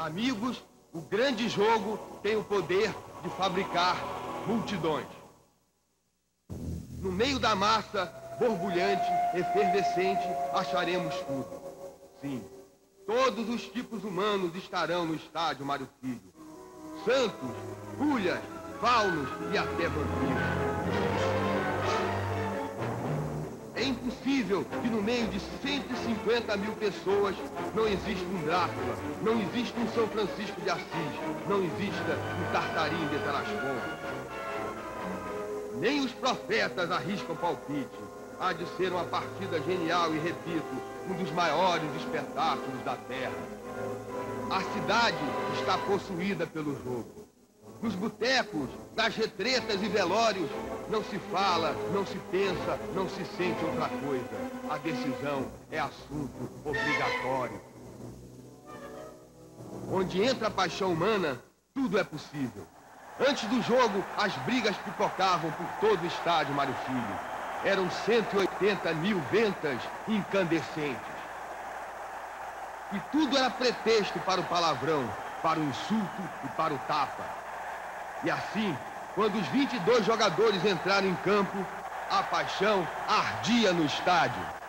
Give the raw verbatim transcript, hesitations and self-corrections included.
Amigos, o grande jogo tem o poder de fabricar multidões. No meio da massa, borbulhante, efervescente, acharemos tudo. Sim, todos os tipos humanos estarão no estádio Mário Filho. Santos, pulhas, faunos e até vampiros. É impossível que no meio de cento e cinquenta mil pessoas não exista um Drácula, não exista um São Francisco de Assis, não exista um Tartarin de Tarascon. Nem os profetas arriscam palpite. Há de ser uma partida genial e, repito, um dos maiores espetáculos da Terra. A cidade está possuída pelo jogo. Nos botecos, nas retretas e velórios, não se fala, não se pensa, não se sente outra coisa. A decisão é assunto obrigatório. Onde entra a paixão humana, tudo é possível. Antes do jogo, as brigas pipocavam por todo o estádio Mário Filho. Eram cento e oitenta mil ventas incandescentes. E tudo era pretexto para o palavrão, para o insulto e para o tapa. E assim, quando os vinte e dois jogadores entraram em campo, a paixão ardia no estádio.